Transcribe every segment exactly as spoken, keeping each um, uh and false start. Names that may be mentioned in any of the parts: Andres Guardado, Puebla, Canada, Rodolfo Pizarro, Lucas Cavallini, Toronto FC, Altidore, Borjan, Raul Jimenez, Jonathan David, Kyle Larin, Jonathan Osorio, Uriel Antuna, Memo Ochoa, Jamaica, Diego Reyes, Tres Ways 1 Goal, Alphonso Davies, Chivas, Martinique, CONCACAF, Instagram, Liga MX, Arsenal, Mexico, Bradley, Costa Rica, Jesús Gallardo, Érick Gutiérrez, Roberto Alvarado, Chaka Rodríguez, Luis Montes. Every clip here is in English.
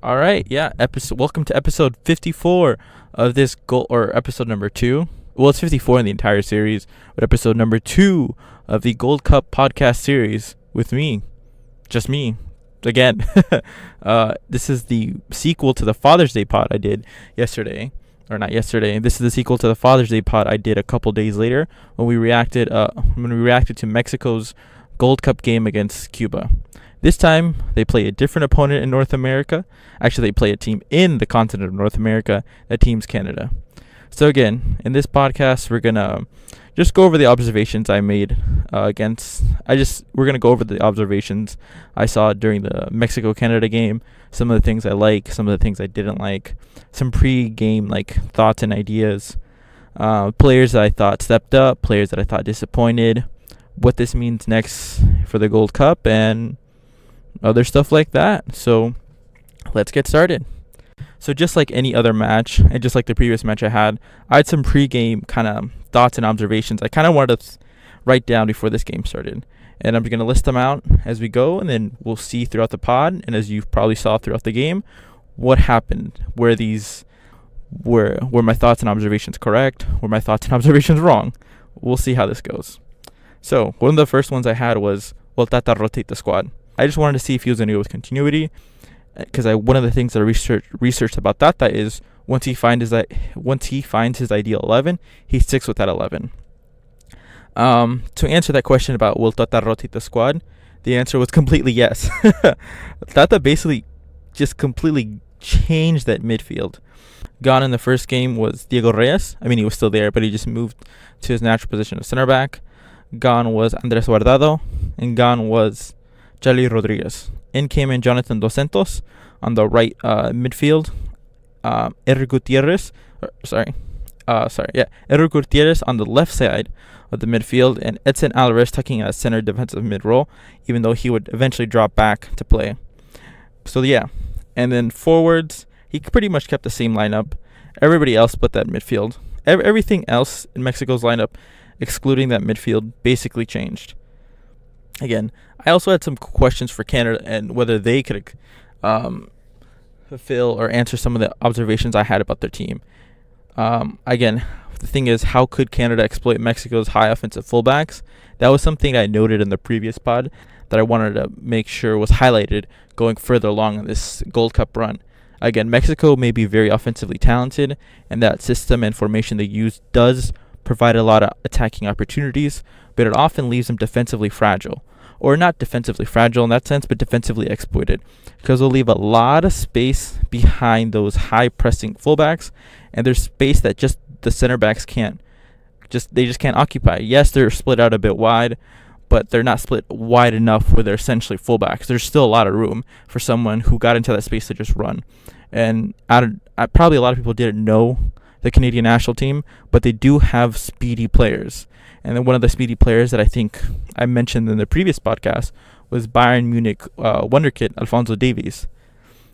All right, yeah. Episode. Welcome to episode fifty-four of this goal, or episode number two. Well, it's fifty-four in the entire series, but episode number two of the Gold Cup podcast series with me, just me, again. uh, this is the sequel to the Father's Day pod I did yesterday, or not yesterday. This is the sequel to the Father's Day pod I did a couple days later when we reacted. Uh, when we reacted to Mexico's Gold Cup game against Cuba. This time, they play a different opponent in North America. Actually, they play a team in the continent of North America. That team's Canada. So again, in this podcast, we're going to just go over the observations I made uh, against... I just We're going to go over the observations I saw during the Mexico-Canada game. Some of the things I like, some of the things I didn't like. Some pre-game like thoughts and ideas. Uh, players that I thought stepped up. Players that I thought disappointed. What this means next for the Gold Cup and... other stuff like that. So let's get started. So just like any other match, and just like the previous match I had, I had some pre-game kind of thoughts and observations I kind of wanted to write down before this game started, and I'm going to list them out as we go, and then we'll see throughout the pod, and as you probably saw throughout the game, what happened, where these were were my thoughts and observations correct, were my thoughts and observations wrong. We'll see how this goes. So one of the first ones I had was, will Tata rotate the squad? I just wanted to see if he was going to go with continuity, because I one of the things that I research, researched about Tata is once he finds his once he finds his ideal eleven, he sticks with that eleven. Um, to answer that question about will Tata rotate the squad, the answer was completely yes. Tata basically just completely changed that midfield. Gone in the first game was Diego Reyes. I mean, he was still there, but he just moved to his natural position of center back. Gone was Andres Guardado, and gone was Charlie Rodriguez. In came in Jonathan Dos Santos on the right uh, midfield. Um, Érick Gutiérrez, or, sorry, uh, sorry, yeah, Érick Gutiérrez on the left side of the midfield, and Edson Alvarez tucking at center defensive mid role, even though he would eventually drop back to play. So yeah, and then forwards, he pretty much kept the same lineup. Everybody else but that midfield, Ev everything else in Mexico's lineup, excluding that midfield, basically changed. Again, I also had some questions for Canada and whether they could um, fulfill or answer some of the observations I had about their team. Um, again, the thing is, how could Canada exploit Mexico's high offensive fullbacks? That was something I noted in the previous pod that I wanted to make sure was highlighted going further along in this Gold Cup run. Again, Mexico may be very offensively talented, and that system and formation they use does provide a lot of attacking opportunities, but it often leaves them defensively fragile. Or not defensively fragile in that sense, but defensively exploited, because they'll leave a lot of space behind those high-pressing fullbacks, and there's space that just the center backs can't. Just they just can't occupy. Yes, they're split out a bit wide, but they're not split wide enough where they're essentially fullbacks. There's still a lot of room for someone who got into that space to just run. And I don't, I, probably a lot of people didn't know the Canadian national team, but they do have speedy players. And then one of the speedy players that I think I mentioned in the previous podcast was Bayern Munich uh, wonder kid Alphonso Davies.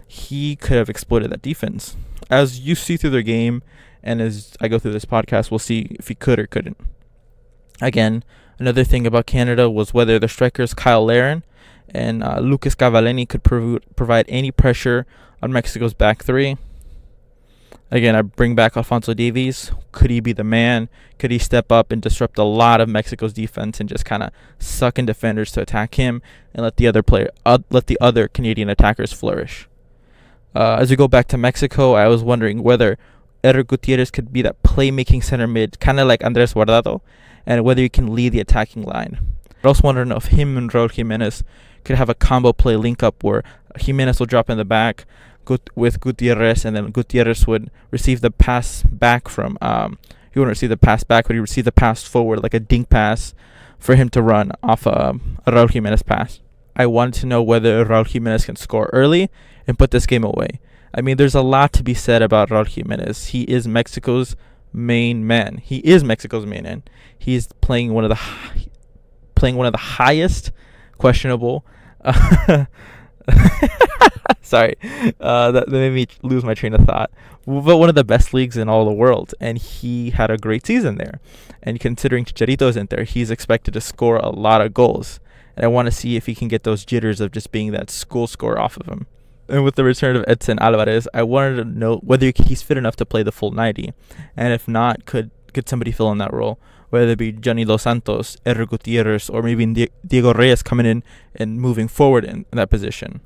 He could have exploited that defense. As you see through their game, and as I go through this podcast, we'll see if he could or couldn't. Again, another thing about Canada was whether the strikers Kyle Larin and uh, Lucas Cavallini could prov provide any pressure on Mexico's back three. Again, I bring back Alphonso Davies. Could he be the man? Could he step up and disrupt a lot of Mexico's defense and just kind of suck in defenders to attack him and let the other player, uh, let the other Canadian attackers flourish? Uh, as we go back to Mexico, I was wondering whether Érick Gutiérrez could be that playmaking center mid, kind of like Andres Guardado, and whether he can lead the attacking line. I was wondering if him and Raul Jimenez could have a combo play link up where Jimenez will drop in the back with Gutiérrez, and then Gutiérrez would receive the pass back from um he wouldn't receive the pass back, but he received the pass forward like a dink pass for him to run off um, a Raul Jimenez pass. I wanted to know whether Raul Jimenez can score early and put this game away. I mean, there's a lot to be said about Raul Jimenez. He is Mexico's main man. He is Mexico's main man. He's playing one of the high, playing one of the highest questionable. Uh, Sorry, uh, that, that made me lose my train of thought. But one of the best leagues in all the world, and he had a great season there. And considering Chicharito isn't there, he's expected to score a lot of goals. And I want to see if he can get those jitters of just being that goal scorer off of him. and with the return of Edson Alvarez, I wanted to know whether he's fit enough to play the full ninety, and if not, could could somebody fill in that role, whether it be Johnny Dos Santos, Érick Gutiérrez, or maybe Diego Reyes coming in and moving forward in, in that position.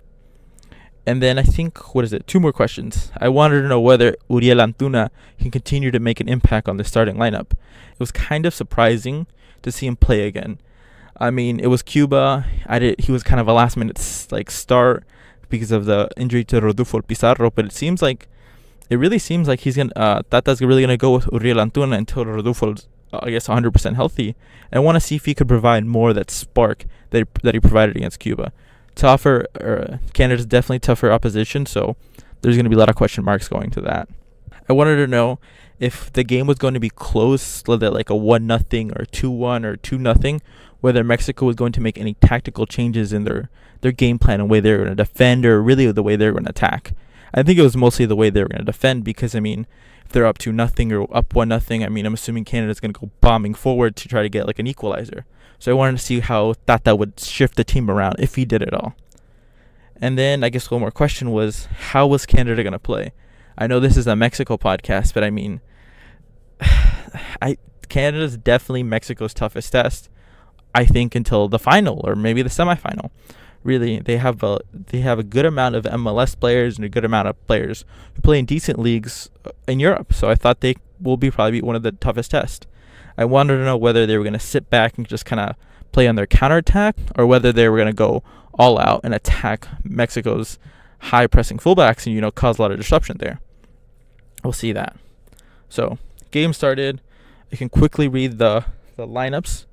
And then I think, what is it, two more questions. I wanted to know whether Uriel Antuna can continue to make an impact on the starting lineup. It was kind of surprising to see him play again. I mean, it was Cuba. I did, he was kind of a last-minute like start because of the injury to Rodolfo Pizarro, but it seems like, it really seems like he's gonna, uh, Tata's really going to go with Uriel Antuna until Rodolfo's, uh, I guess, one hundred percent healthy. And I want to see if he could provide more of that spark that he, that he provided against Cuba. Tougher, uh, Canada's definitely tougher opposition, so there's going to be a lot of question marks going to that. I wanted to know if the game was going to be close, like a one nothing or two one or two nothing, whether Mexico was going to make any tactical changes in their, their game plan and the way they were going to defend, or really the way they were going to attack. I think it was mostly the way they were going to defend, because, I mean, if they're up two nothing or up one nothing, I mean, I'm assuming Canada's going to go bombing forward to try to get, like, an equalizer. So I wanted to see how Tata would shift the team around, if he did at all. And then I guess one more question was, how was Canada going to play? I know this is a Mexico podcast, but, I mean, I Canada's definitely Mexico's toughest test, I think, until the final or maybe the semifinal. Really, they have a they have a good amount of M L S players and a good amount of players who play in decent leagues in Europe. So I thought they will be probably one of the toughest tests. I wanted to know whether they were going to sit back and just kind of play on their counterattack, or whether they were going to go all out and attack Mexico's high pressing fullbacks and, you know, cause a lot of disruption there. We'll see that. So game started. You can quickly read the the lineups.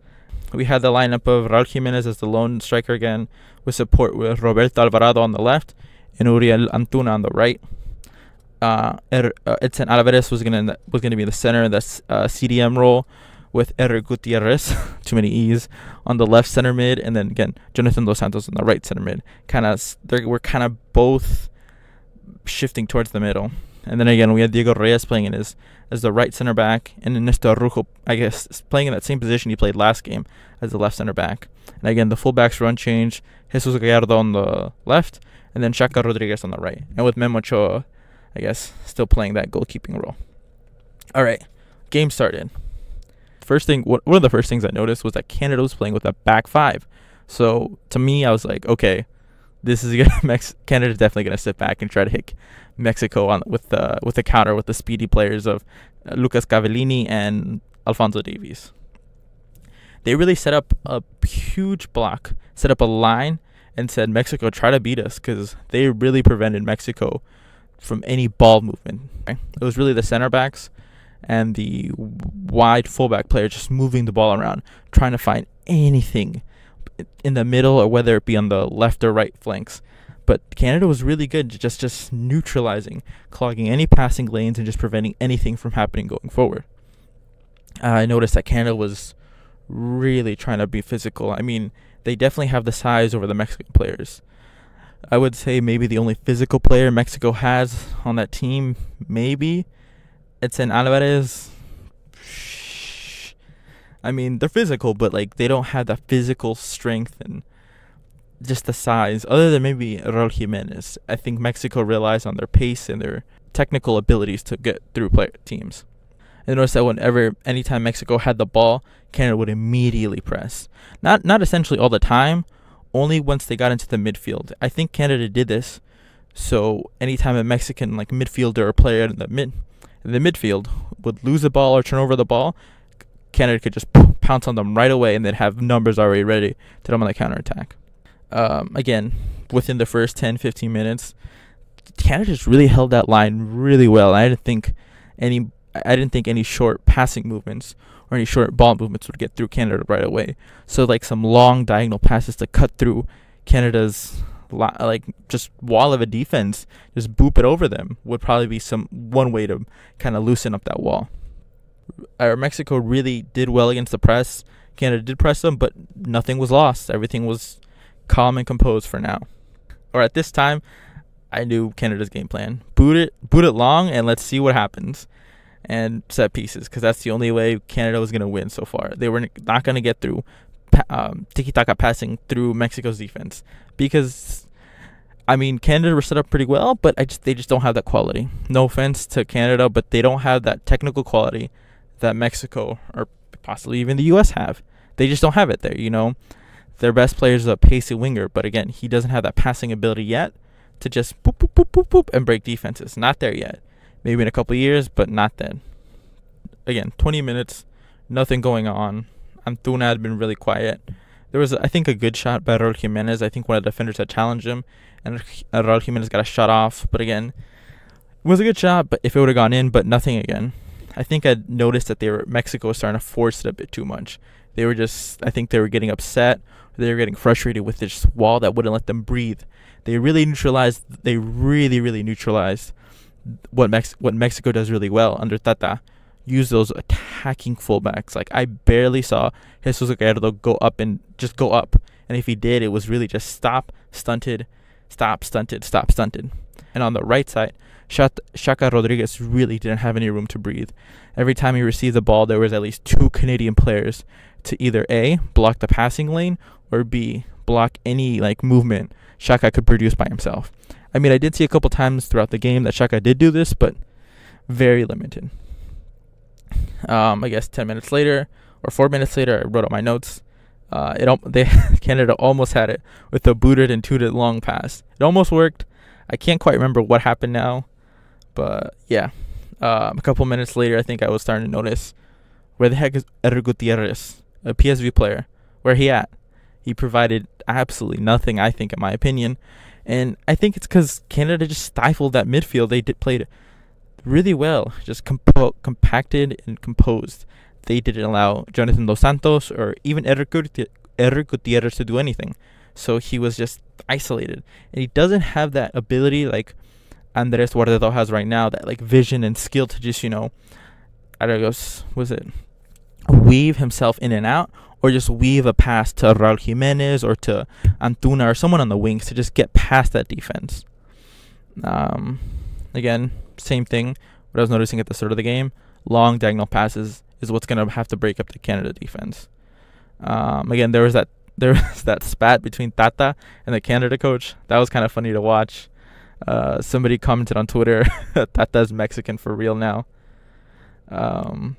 We had the lineup of Raul Jimenez as the lone striker again, with support with Roberto Alvarado on the left and Uriel Antuna on the right. Uh, er, uh, Edson Alvarez was gonna was gonna be in the center in the uh, C D M role, with Érick Gutiérrez, too many E's, on the left center mid, and then again Jonathan Dos Santos on the right center mid. Kind of they were kind of both shifting towards the middle. And then again, we had Diego Reyes playing in his, as the right center back, and Néstor Rojo, I guess, playing in that same position he played last game as the left center back. And again, the fullbacks were unchanged. Jesús Gallardo on the left, and then Chaka Rodríguez on the right. And with Memo Ochoa, I guess, still playing that goalkeeping role. All right, game started. First thing, one of the first things I noticed was that Canada was playing with a back five. So to me, I was like, okay, this is gonna Mex Canada's definitely gonna sit back and try to hit Mexico on with the with the counter with the speedy players of Lucas Cavallini and Alphonso Davies. They really set up a huge block, set up a line, and said, Mexico, try to beat us, because they really prevented Mexico from any ball movement. It was really the center backs and the wide fullback players just moving the ball around, trying to find anything in the middle, or whether it be on the left or right flanks. But Canada was really good just just neutralizing, clogging any passing lanes, and just preventing anything from happening going forward. uh, I noticed that Canada was really trying to be physical. I mean, they definitely have the size over the Mexican players. I would say maybe the only physical player Mexico has on that team, maybe Edson Alvarez. I mean, they're physical, but, like, they don't have the physical strength and just the size, other than maybe Raul Jimenez. I think Mexico relies on their pace and their technical abilities to get through player teams. I noticed that whenever, anytime Mexico had the ball, Canada would immediately press. Not, not essentially all the time, only once they got into the midfield. I think Canada did this, so anytime a Mexican, like, midfielder or player in the, mid, in the midfield would lose the ball or turn over the ball, Canada could just pounce on them right away, and they'd have numbers already ready to them on the counterattack. Um, again, within the first ten fifteen minutes, Canada just really held that line really well. I didn't think any, I didn't think any short passing movements or any short ball movements would get through Canada right away. So like some long diagonal passes to cut through Canada's like just wall of a defense, just boop it over them, would probably be some one way to kind of loosen up that wall. Uh, Mexico really did well against the press. Canada did press them, but nothing was lost. Everything was calm and composed for now. Or at this time, I knew Canada's game plan. Boot it, boot it long, and let's see what happens. And set pieces, because that's the only way Canada was going to win so far. They were not going to get through um, tiki-taka passing through Mexico's defense, because I mean, Canada were set up pretty well, but I just they just don't have that quality. No offense to Canada, but they don't have that technical quality that Mexico or possibly even the U S have. They just don't have it there, you know. Their best player is a pacey winger, but again, he doesn't have that passing ability yet to just boop, boop, boop, boop, boop, and break defenses. Not there yet. Maybe in a couple of years, but not then. Again, twenty minutes, nothing going on. Antuna had been really quiet. There was, I think, a good shot by Raul Jimenez. I think one of the defenders had challenged him, and Raul Jimenez got a shot off. But again, it was a good shot, but if it would have gone in, but nothing again. I think I noticed that they were Mexico was starting to force it a bit too much. They were just, I think they were getting upset. They were getting frustrated with this wall that wouldn't let them breathe. They really neutralized, they really, really neutralized what, Mex what Mexico does really well under Tata. Use those attacking fullbacks. Like, I barely saw Jesús Gallardo go up and just go up. And if he did, it was really just stop, stunted, stop, stunted, stop, stunted. And on the right side, Chaka Rodríguez really didn't have any room to breathe. Every time he received the ball, there was at least two Canadian players to either A, block the passing lane, or B, block any like movement Chaka could produce by himself. I mean, I did see a couple times throughout the game that Chaka did do this, but very limited. Um, I guess ten minutes later or four minutes later, I wrote up my notes. Uh, it they Canada almost had it with a booted and tooted long pass. It almost worked. I can't quite remember what happened now, but yeah. Uh, a couple minutes later, I think I was starting to notice, where the heck is Érick Gutiérrez, a P S V player? Where he at? He provided absolutely nothing, I think, in my opinion. And I think it's because Canada just stifled that midfield. They did played really well, just compo compacted and composed. They didn't allow Jonathan Dos Santos or even Érick Guti Érick Gutiérrez to do anything. So he was just isolated. And he doesn't have that ability like Andres Guardado has right now, that like vision and skill to just, you know, I don't know, was it weave himself in and out, or just weave a pass to Raul Jimenez or to Antuna or someone on the wings to just get past that defense. Um, again, same thing. What I was noticing at the start of the game, long diagonal passes is what's going to have to break up the Canada defense. Um, again, there was that there was that spat between Tata and the Canada coach. That was kind of funny to watch. Uh, somebody commented on Twitter, Tata's Mexican for real now. Um,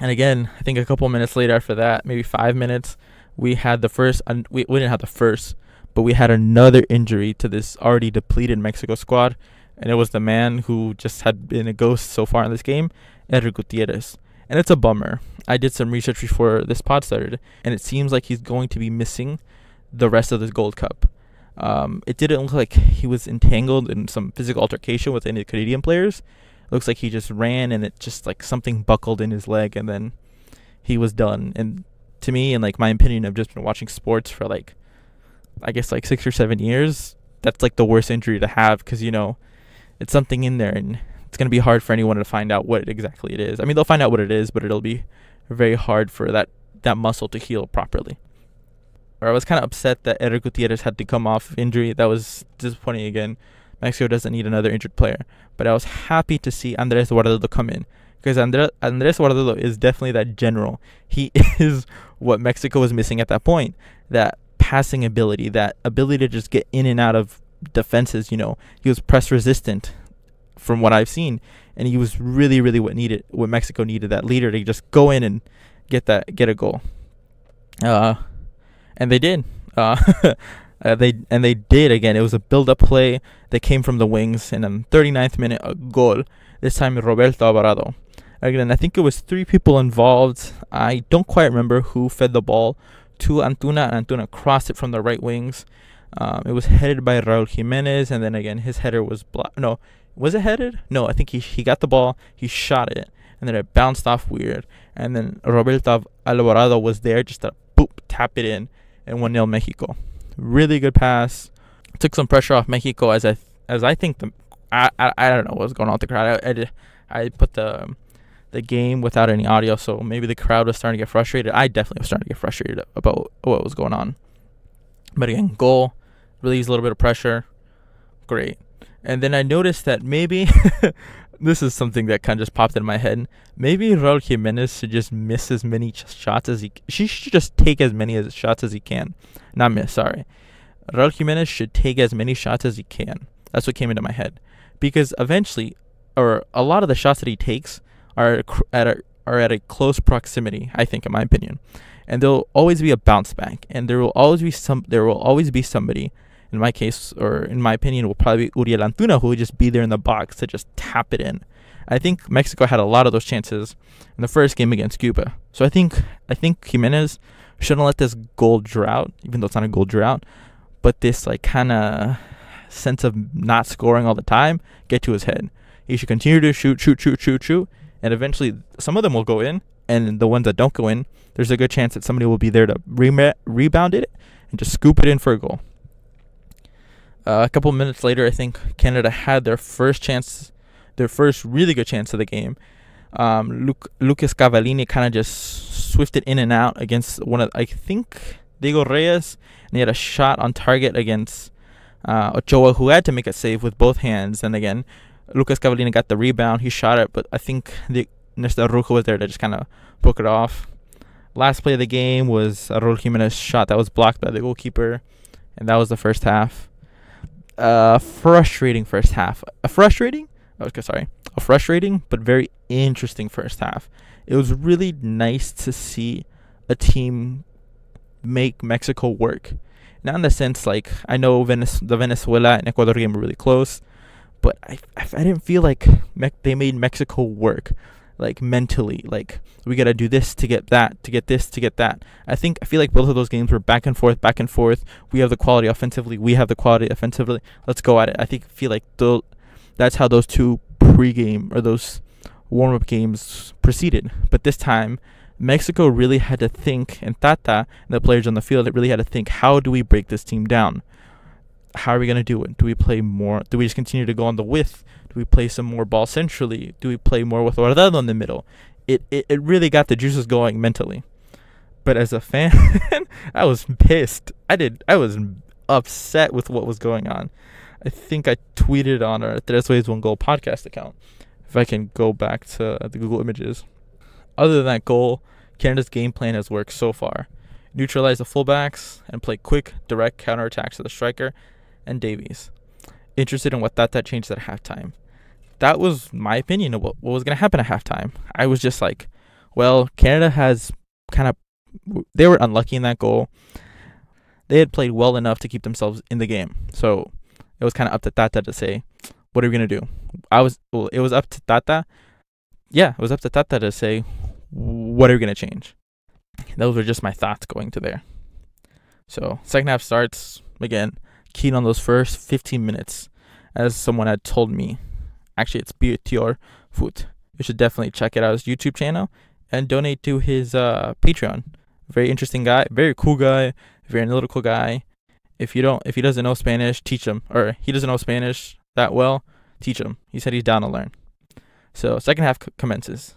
and again, I think a couple minutes later after that, maybe five minutes, we had the first, un we, we didn't have the first, but we had another injury to this already depleted Mexico squad. And it was the man who just had been a ghost so far in this game, Érick Gutiérrez. And it's a bummer. I did some research before this pod started, and it seems like he's going to be missing the rest of this Gold Cup. Um, it didn't look like he was entangled in some physical altercation with any Canadian players. Looks like he just ran, and it just like something buckled in his leg, and then he was done. And to me, and like my opinion, I've just been watching sports for like, I guess like six or seven years. That's like the worst injury to have, because you know it's something in there, and it's gonna be hard for anyone to find out what exactly it is. I mean, they'll find out what it is, but it'll be very hard for that that muscle to heal properly. Or I was kind of upset that Érick Gutiérrez had to come off injury. That was disappointing again. Mexico doesn't need another injured player. But I was happy to see Andres Guardado come in, because Andre, Andres Guardado is definitely that general. He is what Mexico was missing at that point. That passing ability, that ability to just get in and out of defenses, you know. He was press resistant from what I've seen. And he was really, really what needed, what Mexico needed, that leader to just go in and get that, get a goal. Uh, and they did. Uh, Uh, they and they did again. It was a build-up play that came from the wings, and in the thirty-ninth minute, a goal. This time, Roberto Alvarado. Again, I think it was three people involved. I don't quite remember who fed the ball to Antuna, and Antuna crossed it from the right wings. Um, it was headed by Raul Jimenez, and then again, his header was blocked. No, was it headed? No, I think he he got the ball, he shot it, and then it bounced off weird. And then Roberto Alvarado was there just to boop tap it in, and one nil Mexico. Really good pass. Took some pressure off Mexico, as I as I think the I, I I don't know what's going on with the crowd. I, I I put the the game without any audio, so maybe the crowd was starting to get frustrated. I definitely was starting to get frustrated about what was going on. But again, goal relieves a little bit of pressure. Great. And then I noticed that maybe this is something that kind of just popped in my head. Maybe Raul Jimenez should just miss as many sh shots as he. She should just take as many as shots as he can, not miss. Sorry, Raul Jimenez should take as many shots as he can. That's what came into my head. Because eventually, or a lot of the shots that he takes are at a, are at a close proximity, I think, in my opinion. And there will always be a bounce back. And there will always be some. There will always be somebody, in my case, or in my opinion, will probably be Uriel Antuna, who would just be there in the box to just tap it in. I think Mexico had a lot of those chances in the first game against Cuba. So I think I think Jimenez shouldn't let this goal drought, even though it's not a goal drought, but this like kind of sense of not scoring all the time get to his head. He should continue to shoot, shoot, shoot, shoot, shoot, and eventually some of them will go in, and the ones that don't go in, there's a good chance that somebody will be there to re rebound it and just scoop it in for a goal. Uh, a couple minutes later, I think Canada had their first chance, their first really good chance of the game. Um, Luke, Lucas Cavallini kind of just swifted in and out against one of, I think, Diego Reyes, and he had a shot on target against uh, Ochoa, who had to make a save with both hands. And again, Lucas Cavallini got the rebound. He shot it, but I think the Néstor Rojo was there to just kind of book it off. Last play of the game was Raul Jimenez's shot that was blocked by the goalkeeper, and that was the first half. Uh, frustrating first half. A frustrating? Okay, sorry. A frustrating but very interesting first half. It was really nice to see a team make Mexico work. Not in the sense like I know Venez the Venezuela and Ecuador game were really close, but I I, I didn't feel like me they made Mexico work, like mentally. Like we gotta do this to get that, to get this to get that. I think I feel like both of those games were back and forth, back and forth. We have the quality offensively. We have the quality offensively. Let's go at it. I think feel like the. That's how those two pre-game or those warm-up games proceeded. But this time, Mexico really had to think, and Tata and the players on the field really had to think, how do we break this team down? How are we going to do it? Do we play more? Do we just continue to go on the width? Do we play some more ball centrally? Do we play more with Guardado in the middle? It, it, it really got the juices going mentally. But as a fan, I was pissed. I did. I was upset with what was going on. I think I tweeted on our Tres Ways one Goal podcast account. If I can go back to the Google images. Other than that goal, Canada's game plan has worked so far. Neutralize the fullbacks and play quick, direct counterattacks to the striker and Davies. Interested in what that, that changed at halftime. That was my opinion of what, what was going to happen at halftime. I was just like, well, Canada has kind of... They were unlucky in that goal. They had played well enough to keep themselves in the game. So... It was kind of up to Tata to say, what are we going to do? I was, well, it was up to Tata. Yeah, it was up to Tata to say, what are we going to change? Those were just my thoughts going to there. So, second half starts, again, keen on those first fifteen minutes. As someone had told me, actually, it's Biotior Foot. You should definitely check it out, his YouTube channel, and donate to his uh, Patreon. Very interesting guy, very cool guy, very analytical guy. If you don't, if he doesn't know Spanish, teach him. Or he doesn't know Spanish that well, teach him. He said he's down to learn. So second half commences.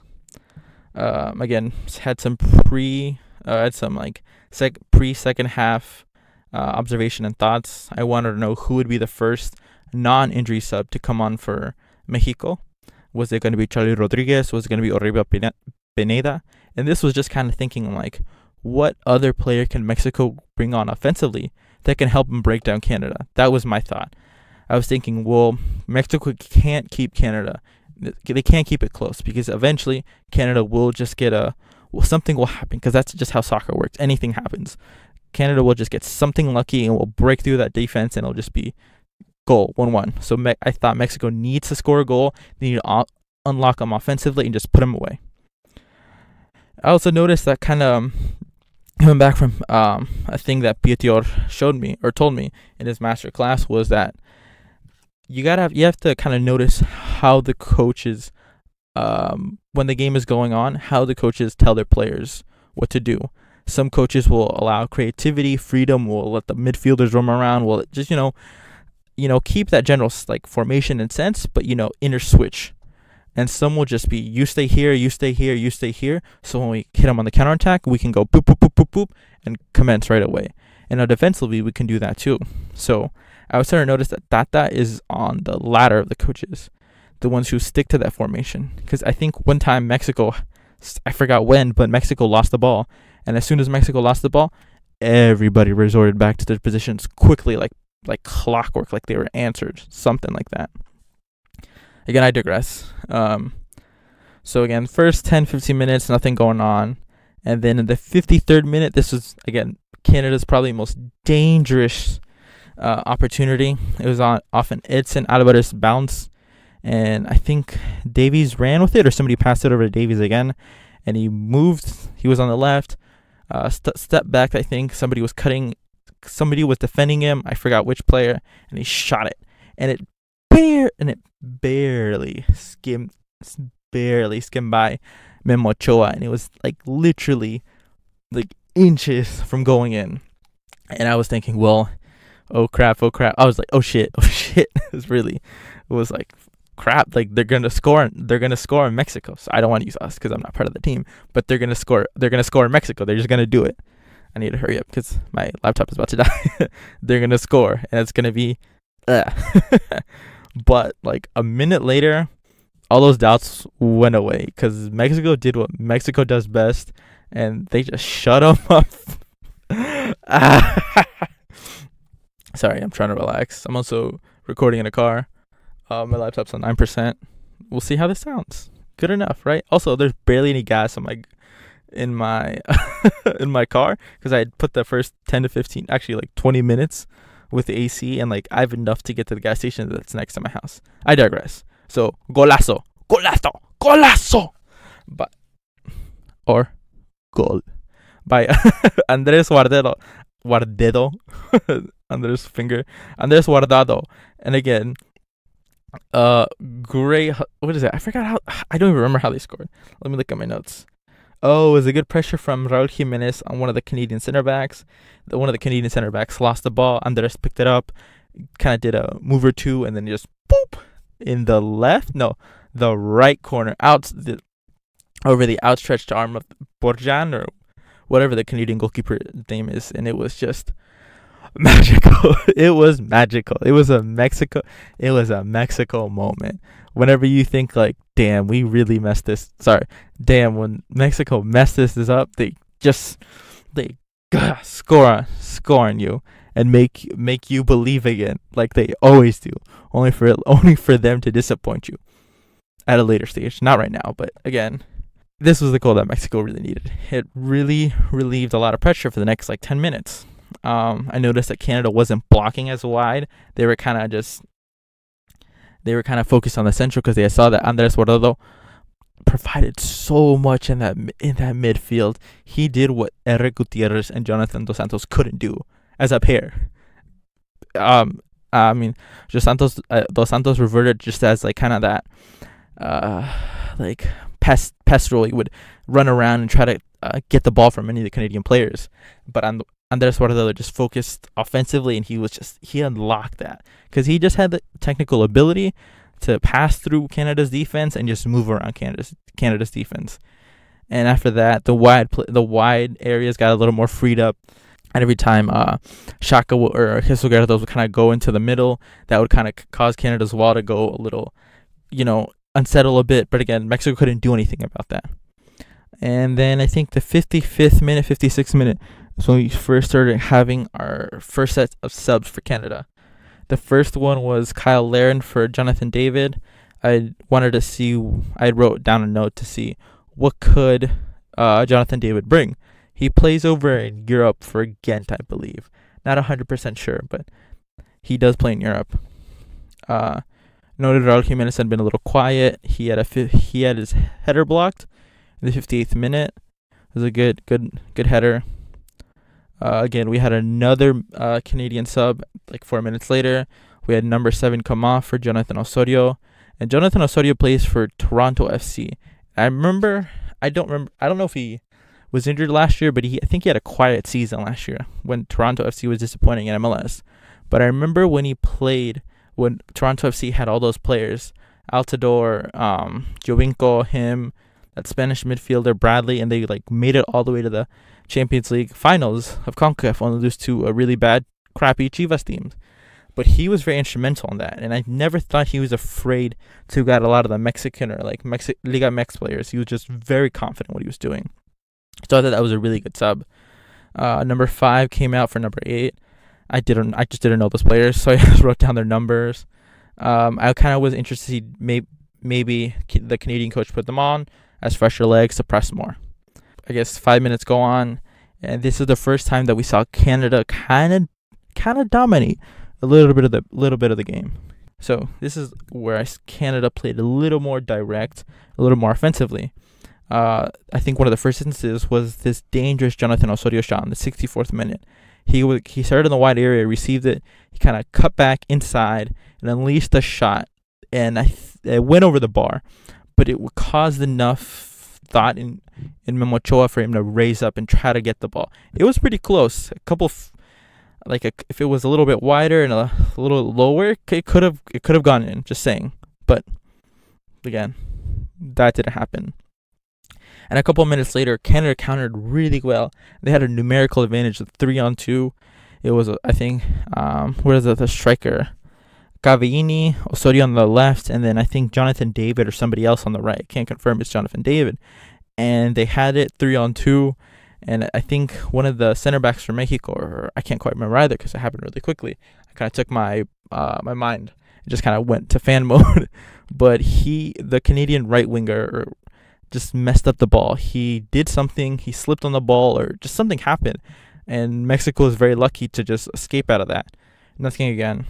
Um, again, had some pre, uh, had some like sec pre second half uh, observation and thoughts. I wanted to know who would be the first non-injury sub to come on for Mexico. Was it going to be Charlie Rodriguez? Was it going to be Oribe Pineda? And this was just kind of thinking like, what other player can Mexico bring on offensively that can help them break down Canada? That was my thought. I was thinking, well, Mexico can't keep Canada. They can't keep it close because eventually Canada will just get a... Well, something will happen because that's just how soccer works. Anything happens. Canada will just get something lucky and will break through that defense and it'll just be goal, one one. So Me I thought Mexico needs to score a goal. They need to unlock them offensively and just put them away. I also noticed that kind of... Um, Coming back from um, a thing that Biotior showed me or told me in his master class was that you gotta have, you have to kind of notice how the coaches, um, when the game is going on, how the coaches tell their players what to do. Some coaches will allow creativity, freedom, will let the midfielders roam around, will just you know, you know, keep that general like formation and sense, but you know, inner switch. And some will just be, you stay here, you stay here, you stay here. So when we hit them on the counterattack, we can go boop, boop, boop, boop, boop, and commence right away. And now defensively, we can do that too. So I was starting to notice that Tata is on the latter of the coaches, the ones who stick to that formation. Because I think one time Mexico, I forgot when, but Mexico lost the ball. And as soon as Mexico lost the ball, everybody resorted back to their positions quickly, like like clockwork, like they were answered, something like that. Again, I digress. Um, so again, first ten, fifteen minutes, nothing going on. And then in the fifty-third minute, this was, again, Canada's probably most dangerous uh, opportunity. It was on, off an Edson Alvarez bounce. And I think Davies ran with it, or somebody passed it over to Davies again. And he moved. He was on the left. Uh, st step back, I think. Somebody was cutting. Somebody was defending him. I forgot which player. And he shot it. And it bare and it barely skimmed, barely skimmed by Memo Ochoa. And it was like literally like inches from going in. And I was thinking, well, oh crap, oh crap. I was like, oh shit, oh shit. It was really, it was like, crap, like they're gonna score they're gonna score in Mexico. So I don't want to use us because I'm not part of the team, but they're gonna score they're gonna score in Mexico. They're just gonna do it. I need to hurry up because my laptop is about to die. They're gonna score and it's gonna be uh. But like a minute later, all those doubts went away because Mexico did what Mexico does best, and they just shut them up. Sorry, I'm trying to relax. I'm also recording in a car. Uh, my laptop's on nine percent. We'll see how this sounds. Good enough, right? Also, there's barely any gas on my, in my in my car because I put the first ten to fifteen, actually like twenty minutes with the A C, and like I have enough to get to the gas station that's next to my house. I digress. So, golazo, golazo, golazo, but, or goal by Andres Guardado. Guardado. Andres finger. Andres Guardado. And again, Uh, great. What is it? I forgot how. I don't even remember how they scored. Let me look at my notes. Oh, it was a good pressure from Raul Jimenez on one of the Canadian center backs. The one of the Canadian center backs lost the ball. Andres picked it up, kind of did a move or two, and then just boop in the left. No, the right corner out the, over the outstretched arm of Borjan or whatever the Canadian goalkeeper name is, and it was just magical. It was magical. It was a Mexico. It was a Mexico moment. Whenever you think like, damn, we really messed this. Sorry, damn, when Mexico messed this this up, they just they uh, score on, score on you and make make you believe again, like they always do. Only for only for them to disappoint you at a later stage. Not right now, but again, this was the goal that Mexico really needed. It really relieved a lot of pressure for the next like ten minutes. Um, I noticed that Canada wasn't blocking as wide. They were kind of just, they were kind of focused on the central because they saw that Andres Guardado provided so much in that in that midfield. He did what Érick Gutiérrez and Jonathan Dos Santos couldn't do as a pair. Um, I mean, Dos Santos, uh, Dos Santos reverted just as like kind of that, uh, like pest pestrel. He would run around and try to uh, get the ball from any of the Canadian players, but on the Andres Guardado just focused offensively, and he was just, he unlocked that because he just had the technical ability to pass through Canada's defense and just move around Canada's Canada's defense. And after that, the wide play, the wide areas got a little more freed up. And every time uh, Chaka or Jesús Gallardo would kind of go into the middle, that would kind of cause Canada's wall to go a little, you know, unsettle a bit. But again, Mexico couldn't do anything about that. And then I think the fifty-fifth minute, fifty-sixth minute. So we first started having our first set of subs for Canada. The first one was Kyle Larin for Jonathan David. I wanted to see, I wrote down a note to see what could uh, Jonathan David bring. He plays over in Europe for Ghent, I believe. Not one hundred percent sure, but he does play in Europe. Uh, noted Raul Jimenez had been a little quiet. He had a he had his header blocked in the fifty-eighth minute. It was a good good good header. Uh, again, we had another uh, Canadian sub like four minutes later. We had number seven come off for Jonathan Osorio, and Jonathan Osorio plays for Toronto F C. I remember, I don't remember, I don't know if he was injured last year, but he, I think he had a quiet season last year when Toronto F C was disappointing in M L S. But I remember when he played, when Toronto F C had all those players, Altidore, um, Jovinko, him, that Spanish midfielder Bradley, and they like made it all the way to the Champions League finals of CONCACAF, only lose to a really bad, crappy Chivas team. But he was very instrumental in that, and I never thought he was afraid to get a lot of the Mexican or like Mexi Liga Mex players. He was just very confident in what he was doing. So I thought that was a really good sub. Uh, number five came out for number eight. I didn't. I just didn't know those players, so I just wrote down their numbers. Um, I kind of was interested to see maybe maybe the Canadian coach put them on as fresher legs to press more. I guess five minutes go on, and this is the first time that we saw Canada kind of kind of dominate a little bit of the little bit of the game. So this is where Canada played a little more direct, a little more offensively. Uh, I think one of the first instances was this dangerous Jonathan Osorio shot in the sixty-fourth minute. He was, he started in the wide area, received it, he kind of cut back inside and unleashed a shot, and I th it went over the bar, but it caused enough thought in in Memo Ochoa for him to raise up and try to get the ball. It was pretty close. A couple, f like a, if it was a little bit wider and a, a little lower, it could have it could have gone in. Just saying, but again, that didn't happen. And a couple of minutes later, Canada countered really well. They had a numerical advantage of three on two. It was, I think, um, where is it? The striker, Cavallini, Osorio on the left, and then I think Jonathan David or somebody else on the right. Can't confirm it's Jonathan David. And they had it three on two. And I think one of the center backs from Mexico, or I can't quite remember either because it happened really quickly. I kind of took my uh, my mind and just kind of went to fan mode. But he, the Canadian right winger, just messed up the ball. He did something, he slipped on the ball, or just something happened, and Mexico is very lucky to just escape out of that. Nothing again.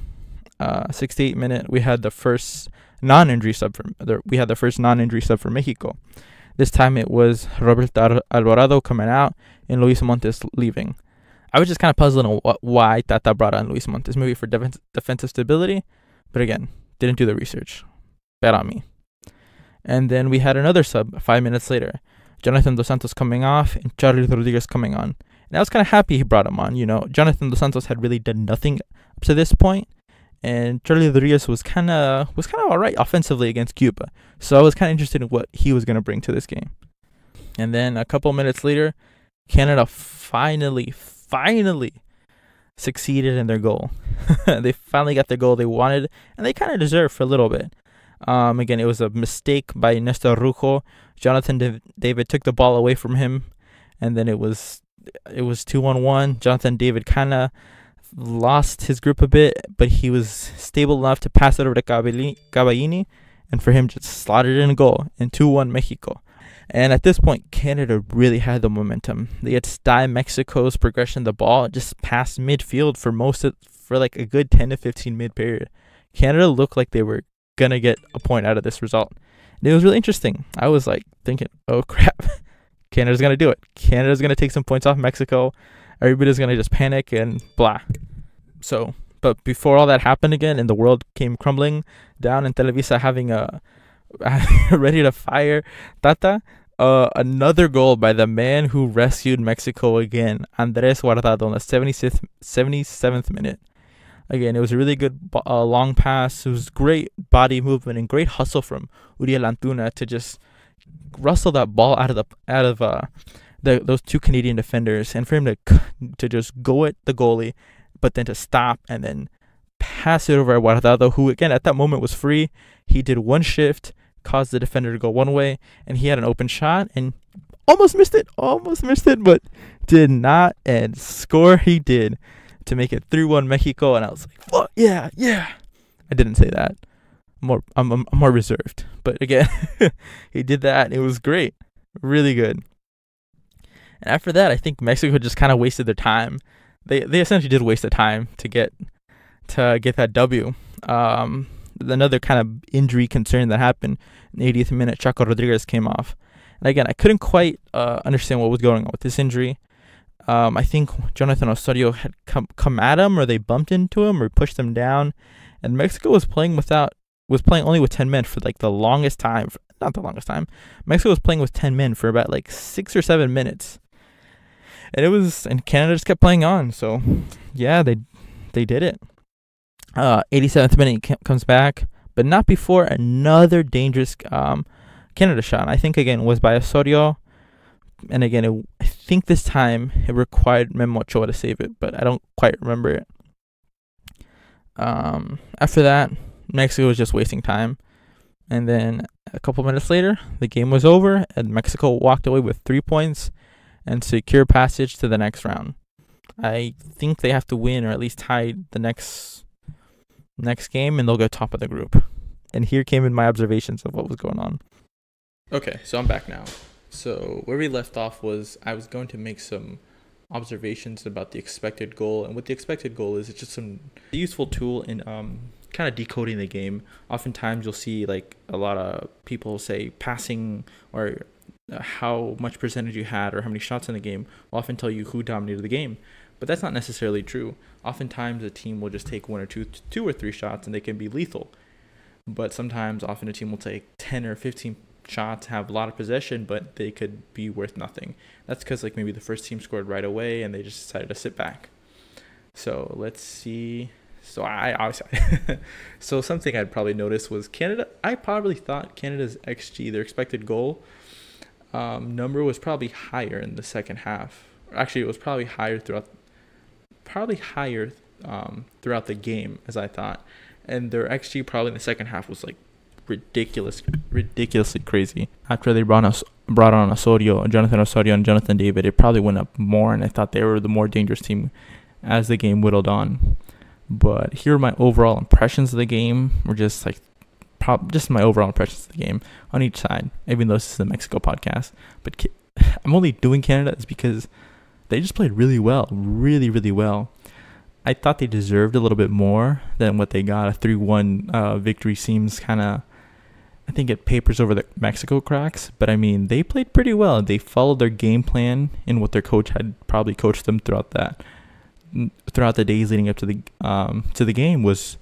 Uh, sixty-eight minute, we had the first non-injury sub from we had the first non-injury sub for Mexico. This time it was Roberto Alvarado coming out and Luis Montes leaving. I was just kind of puzzled on wh why Tata brought on Luis Montes, maybe for def defensive stability, but again, didn't do the research. Bet on me. And then we had another sub five minutes later. Jonathan Dos Santos coming off and Charlie Rodriguez coming on. And I was kind of happy he brought him on. You know, Jonathan Dos Santos had really done nothing up to this point, and Charlie Rodriguez was kind of was kind of all right offensively against Cuba. So I was kind of interested in what he was going to bring to this game. And then a couple minutes later, Canada finally, finally succeeded in their goal. They finally got their goal they wanted, and they kind of deserved for a little bit. Um, again, it was a mistake by Néstor Rojo. Jonathan David took the ball away from him, and then it was it was two on one. Jonathan David kind of lost his grip a bit, but he was stable enough to pass it over to Cavallini, and for him just slotted in a goal in two one Mexico. And at this point, Canada really had the momentum. They had stymied Mexico's progression of the ball just past midfield for most of, for like a good ten to fifteen mid period. Canada looked like they were gonna get a point out of this result, and it was really interesting. I was like thinking, oh crap, Canada's gonna do it. Canada's gonna take some points off Mexico. Everybody's gonna just panic and blah. So, but before all that happened again, and the world came crumbling down, and Televisa having a ready to fire Tata, uh, another goal by the man who rescued Mexico again, Andres Guardado, in the seventy-sixth, seventy-seventh minute. Again, it was a really good uh, long pass. It was great body movement and great hustle from Uriel Antuna to just wrestle that ball out of the out of uh, the, those two Canadian defenders, and for him to to just go at the goalie, but then to stop and then pass it over at Guardado, who again at that moment was free. He did one shift, caused the defender to go one way, and he had an open shot and almost missed it. Almost missed it, but did not. And score he did, to make it three one Mexico, and I was like, "Fuck yeah, yeah!" I didn't say that. More, I'm, I'm more reserved. But again, he did that. It was great, really good. And after that, I think Mexico just kind of wasted their time. They they essentially did waste the time to get to get that W. Um, another kind of injury concern that happened in the eightieth minute, Chaka Rodríguez came off, and again, I couldn't quite uh, understand what was going on with this injury. Um, I think Jonathan Osorio had come come at him, or they bumped into him, or pushed him down, and Mexico was playing without was playing only with ten men for like the longest time. For, not the longest time. Mexico was playing with ten men for about like six or seven minutes, and it was and Canada just kept playing on. So yeah, they they did it. Uh, eighty-seventh minute comes back, but not before another dangerous um, Canada shot. I think again was by Osorio. And again, it, I think this time it required Memo Ochoa to save it, but I don't quite remember it. Um, after that, Mexico was just wasting time. And then a couple minutes later, the game was over, and Mexico walked away with three points. and secure passage to the next round. I think they have to win or at least tie the next next game, and they'll go top of the group. And here came in my observations of what was going on. Okay, so I'm back now. So where we left off was I was going to make some observations about the expected goal, and what the expected goal is, it's just some useful tool in um kind of decoding the game. Oftentimes you'll see like a lot of people say passing or how much percentage you had or how many shots in the game will often tell you who dominated the game, but that's not necessarily true. Oftentimes a team will just take one or two two or three shots and they can be lethal, but sometimes often a team will take ten or fifteen shots, have a lot of possession, but they could be worth nothing. That's because like maybe the first team scored right away and they just decided to sit back. So let's see. So I obviously so something I'd probably noticed was Canada. I probably thought Canada's X G, their expected goal um, number, was probably higher in the second half. Actually, it was probably higher throughout, probably higher um, throughout the game as I thought, and their X G probably in the second half was like ridiculous ridiculously crazy. After they brought us brought on Osorio, Jonathan Osorio and Jonathan David, it probably went up more, and I thought they were the more dangerous team as the game whittled on. But here are my overall impressions of the game, or just like prob just my overall impressions of the game on each side, even though this is the Mexico podcast. But I'm only doing Canada is because they just played really well, really really well. I thought they deserved a little bit more than what they got. A three one uh, victory seems kind of, I think it papers over the Mexico cracks, but I mean, they played pretty well. They followed their game plan and what their coach had probably coached them throughout that, throughout the days leading up to the um, to the game, was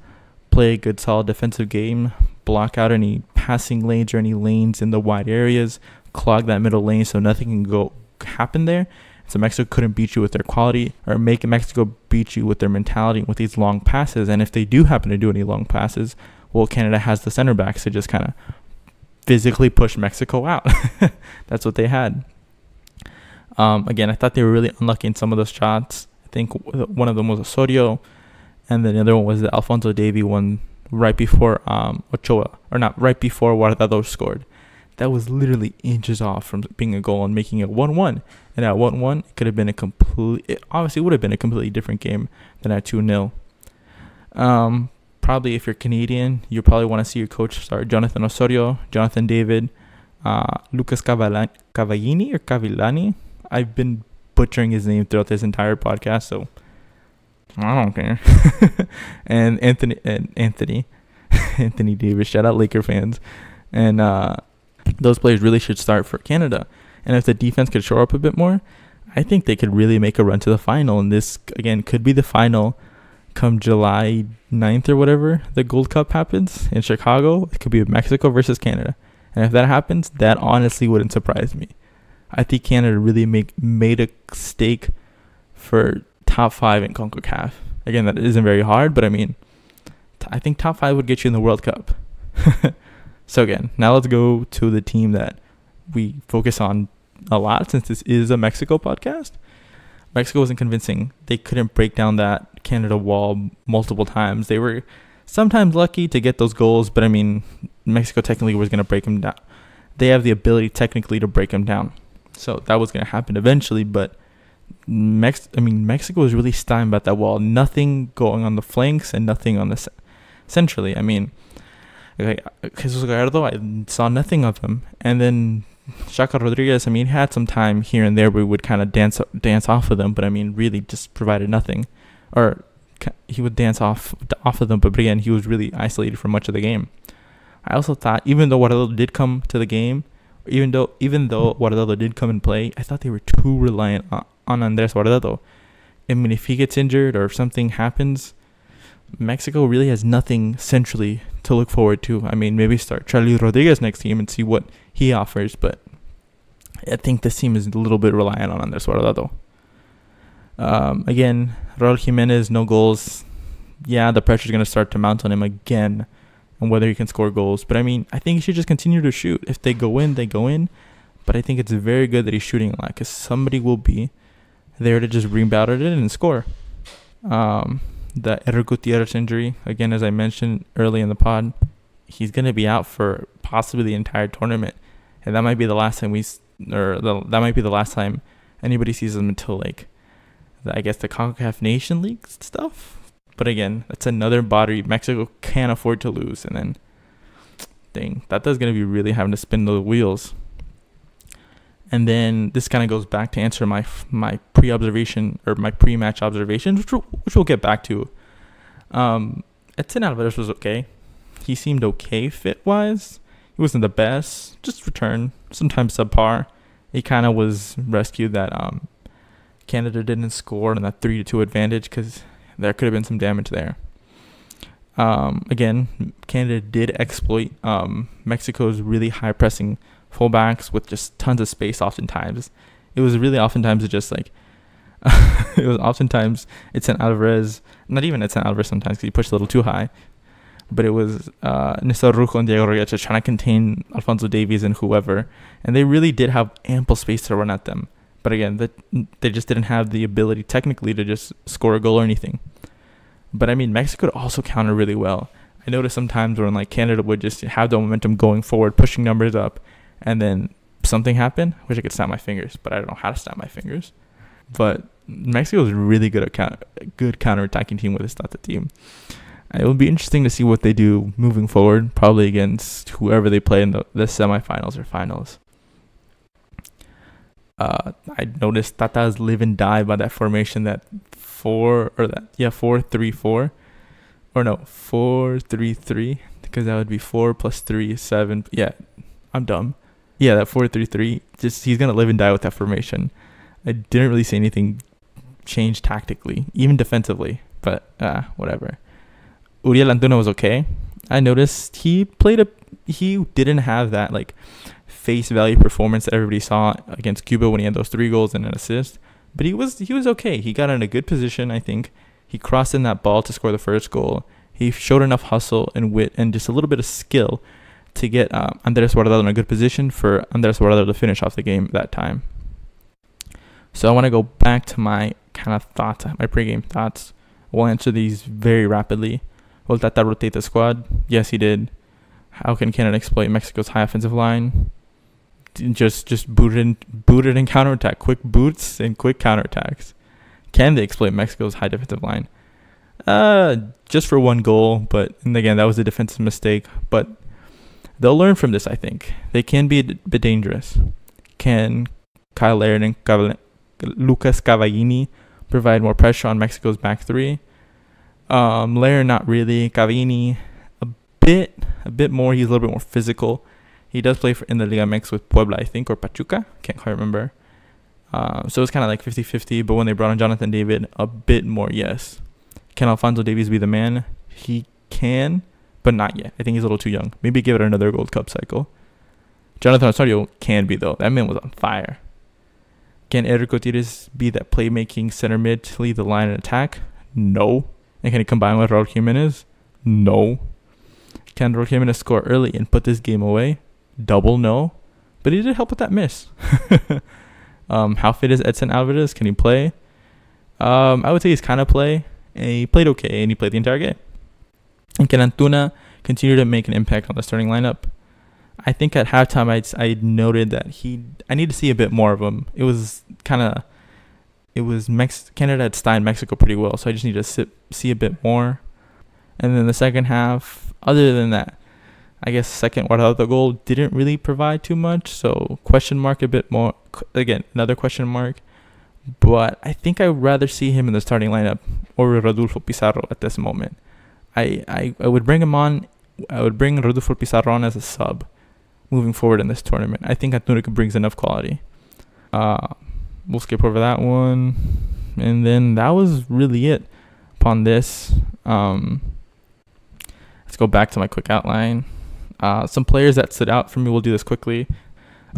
play a good, solid defensive game, block out any passing lanes or any lanes in the wide areas, clog that middle lane so nothing can go happen there. So Mexico couldn't beat you with their quality, or make Mexico beat you with their mentality with these long passes. And if they do happen to do any long passes, well, Canada has the center backs to just kind of physically push Mexico out. That's what they had. Um, again, I thought they were really unlucky in some of those shots. I think one of them was Osorio, and then the other one was the Alphonso Davies one right before um, Ochoa, or not, right before Guardado scored. That was literally inches off from being a goal and making it one one. And at one one, it could have been a complete, it obviously would have been a completely different game than at two nil. Um... Probably if you're Canadian, you probably want to see your coach start Jonathan Osorio, Jonathan David, uh, Lucas Cavallini or Cavillani. I've been butchering his name throughout this entire podcast, so I don't care. and Anthony, and Anthony, Anthony Davis. Shout out Laker fans. And uh, those players really should start for Canada. And if the defense could shore up a bit more, I think they could really make a run to the final. And this again could be the final. Come July ninth or whatever, the Gold Cup happens in Chicago. It could be Mexico versus Canada, and if that happens, that honestly wouldn't surprise me. I think Canada really make made a stake for top five in CONCACAF. Again, that isn't very hard, but I mean, I think top five would get you in the World Cup. So again, now let's go to the team that we focus on a lot, since this is a Mexico podcast. Mexico wasn't convincing. They couldn't break down that Canada wall multiple times. They were sometimes lucky to get those goals, but I mean, Mexico technically was going to break them down. They have the ability technically to break them down. So that was going to happen eventually, but Mex I mean, Mexico was really stymied about that wall. Nothing going on the flanks and nothing on the centrally. I mean, okay, Jesús Gallardo, I saw nothing of him. And then Chaka Rodriguez, I mean, had some time here and there where we would kind of dance dance off of them, but I mean, really just provided nothing. Or he would dance off off of them, but again, he was really isolated for much of the game. I also thought, even though Guardado did come to the game, even though even though Guardado did come and play, I thought they were too reliant on Andres Guardado. I mean, if he gets injured or if something happens, Mexico really has nothing centrally to look forward to. I mean, maybe start Charlie Rodriguez next game and see what he offers, but I think this team is a little bit reliant on Andres Guardado. Um, again, Raul Jimenez, no goals. Yeah, the pressure is going to start to mount on him again and whether he can score goals. But I mean, I think he should just continue to shoot. If they go in, they go in. But I think it's very good that he's shooting a lot, because somebody will be there to just rebound it in and score. Um... The Érick Gutiérrez injury, again, as I mentioned early in the pod, he's going to be out for possibly the entire tournament, and that might be the last time we, or the, that might be the last time anybody sees them until like, I guess the CONCACAF Nation League stuff. But again, that's another body Mexico can't afford to lose. And then, dang, Tata's going to be really having to spin the wheels. And then this kind of goes back to answer my my pre-observation or my pre-match observations, which, which we'll get back to. Um, Edson Alvarez was okay. He seemed okay fit-wise. He wasn't the best. Just return, sometimes subpar. He kind of was rescued that um, Canada didn't score in that three to two advantage because there could have been some damage there. Um, again, Canada did exploit um, Mexico's really high-pressing fullbacks with just tons of space oftentimes. It was really oftentimes just like, it was oftentimes Edson Alvarez, not even Edson Alvarez sometimes because he pushed a little too high, but it was uh, Néstor Rojo and Diego Reyes trying to contain Alphonso Davies and whoever, and they really did have ample space to run at them. But again, that they just didn't have the ability technically to just score a goal or anything. But I mean, Mexico would also counter really well. I noticed sometimes when like Canada would just have the momentum going forward, pushing numbers up, and then something happened. I wish I could snap my fingers, but I don't know how to snap my fingers. But Mexico is really good at counter, good counter-attacking team with this Tata team. It will be interesting to see what they do moving forward, probably against whoever they play in the, the semifinals or finals. Uh, I noticed Tata's live and die by that formation, that four or that yeah four three four, or no four three three, because that would be four plus three is seven. Yeah, I'm dumb. Yeah, that four three three. Just he's gonna live and die with that formation. I didn't really see anything change tactically, even defensively. But uh, whatever. Uriel Antuna was okay. I noticed he played a he didn't have that like face value performance that everybody saw against Cuba when he had those three goals and an assist. But he was he was okay. He got in a good position, I think. He crossed in that ball to score the first goal. He showed enough hustle and wit and just a little bit of skill to get um, Andres Guardado in a good position for Andres Guardado to finish off the game that time. So I want to go back to my kind of thoughts, my pregame thoughts. We'll answer these very rapidly. Will Tata rotate the squad? Yes, he did. How can Canada exploit Mexico's high offensive line? Just just boot it and, boot it and counterattack. Quick boots and quick counterattacks. Can they exploit Mexico's high defensive line? Uh, just for one goal, but and again, that was a defensive mistake. But they'll learn from this, I think. They can be a bit dangerous. Can Kyle Larin and Cav Lucas Cavallini provide more pressure on Mexico's back three? Um, Lair, not really. Cavallini, a bit, a bit more. He's a little bit more physical. He does play for, in the Liga M X with Puebla, I think, or Pachuca. Can't quite remember. Uh, so it's kind of like fifty fifty, but when they brought in Jonathan David, a bit more, yes. Can Alphonso Davies be the man? He can, but not yet. I think he's a little too young. Maybe give it another Gold Cup cycle. Jonathan Osorio can be, though. That man was on fire. Can Érick Gutiérrez be that playmaking center mid to lead the line in attack? No. And can he combine with Raul Jimenez? No. Can Raul Jimenez score early and put this game away? Double no. But he did help with that miss. um, how fit is Edson Alvarez? Can he play? Um, I would say he's kind of play. And he played okay, and he played the entire game. And can Antuna continue to make an impact on the starting lineup? I think at halftime I'd, I noted that he... I need to see a bit more of him. It was kind of... It was Mex Canada had stymied Mexico pretty well, so I just need to sit, see a bit more. And then the second half, other than that, I guess second Guardado goal didn't really provide too much, so question mark a bit more. Again, another question mark. But I think I'd rather see him in the starting lineup or Rodolfo Pizarro at this moment. I, I, I would bring him on. I would bring Rodolfo Pizarro on as a sub moving forward in this tournament. I think Antuna brings enough quality. Uh... We'll skip over that one. And then that was really it upon this. Um, let's go back to my quick outline. Uh, some players that stood out for me. We'll do this quickly.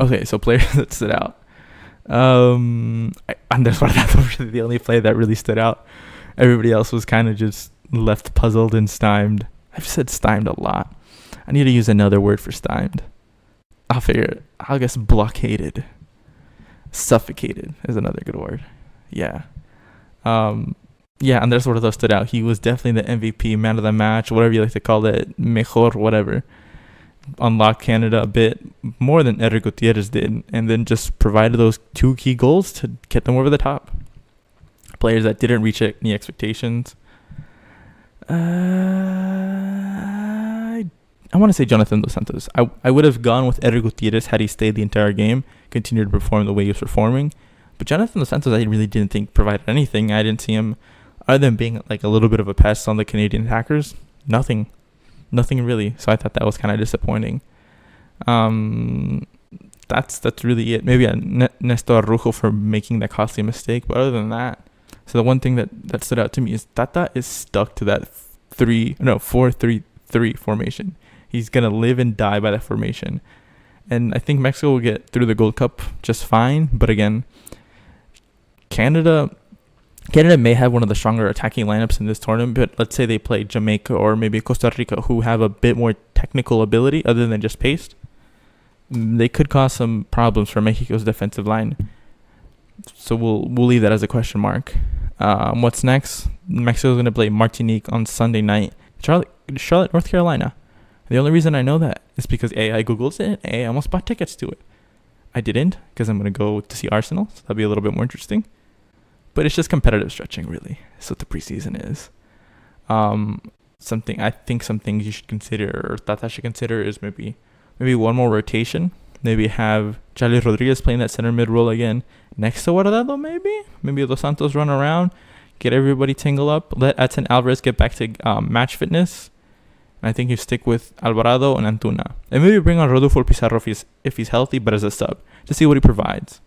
Okay, so players that stood out. Um, Andres Guardado was really the only player that really stood out. Everybody else was kind of just left puzzled and stymied. I've said stymied a lot. I need to use another word for stymied. I'll figure it. I guess blockaded. Suffocated is another good word. Yeah. Um, yeah, Andres Guardado stood out. He was definitely the M V P, man of the match, whatever you like to call it, mejor, whatever. Unlocked Canada a bit, more than Érick Gutiérrez did, and then just provided those two key goals to get them over the top. Players that didn't reach any expectations. Uh, I, I want to say Jonathan Dos Santos. I, I would have gone with Érick Gutiérrez had he stayed the entire game, continued to perform the way he was performing. But Jonathan Dos Santos, I really didn't think provided anything. I didn't see him, other than being like a little bit of a pest on the Canadian attackers, nothing. Nothing really. So I thought that was kind of disappointing. Um, that's that's really it. Maybe a Néstor Rojo for making that costly mistake. But other than that, so the one thing that, that stood out to me is Tata is stuck to that three no four three three formation. He's gonna live and die by that formation, and I think Mexico will get through the Gold Cup just fine. But again, Canada. Canada may have one of the stronger attacking lineups in this tournament, but let's say they play Jamaica or maybe Costa Rica, who have a bit more technical ability other than just pace. They could cause some problems for Mexico's defensive line. So we'll we'll leave that as a question mark. Um, what's next? Mexico's going to play Martinique on Sunday night. Charlotte, Charlotte, North Carolina. The only reason I know that is because A, I Googled it, and A, I almost bought tickets to it. I didn't, because I'm going to go to see Arsenal, so that'll be a little bit more interesting. But it's just competitive stretching, really. That's what the preseason is. Um, something I think some things you should consider, or Tata should consider, is maybe maybe one more rotation. Maybe have Charlie Rodriguez playing that center mid role again next to Guardado, maybe? Maybe Dos Santos run around, get everybody tingle up, let Edson Alvarez get back to um, match fitness. And I think you stick with Alvarado and Antuna. And maybe bring on Rodolfo Pizarro if he's, if he's healthy, but as a sub, to see what he provides.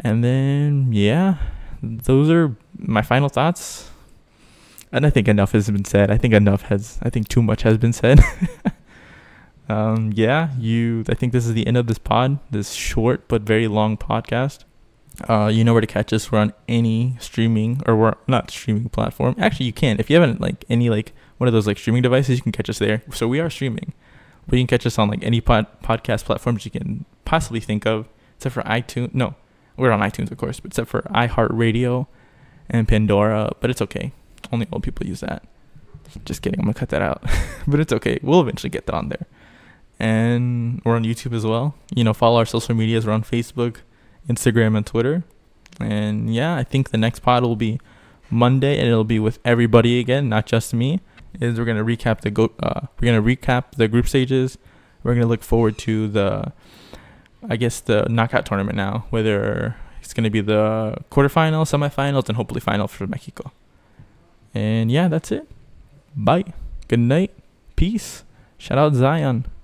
And then, yeah. Those are my final thoughts, and I think enough has been said. I think enough has. I think too much has been said. um, yeah, you. I think this is the end of this pod. This short but very long podcast. Uh, you know where to catch us. We're on any streaming or we're not streaming platform. Actually, you can if you haven't like any like one of those like streaming devices. You can catch us there. So we are streaming, but you can catch us on like any pod podcast platforms you can possibly think of, except for iTunes. No. We're on iTunes, of course, but except for iHeartRadio and Pandora. But it's okay. Only old people use that. Just kidding. I'm going to cut that out. But it's okay. We'll eventually get that on there. And we're on YouTube as well. You know, follow our social medias. We're on Facebook, Instagram, and Twitter. And, yeah, I think the next pod will be Monday, and it'll be with everybody again, not just me. Is we're going to recap the go- uh, we're going to recap the group stages. We're going to look forward to the... I guess the knockout tournament now, whether it's going to be the quarterfinals, semifinals, and hopefully final for Mexico. And yeah, that's it. Bye. Good night. Peace. Shout out Zion.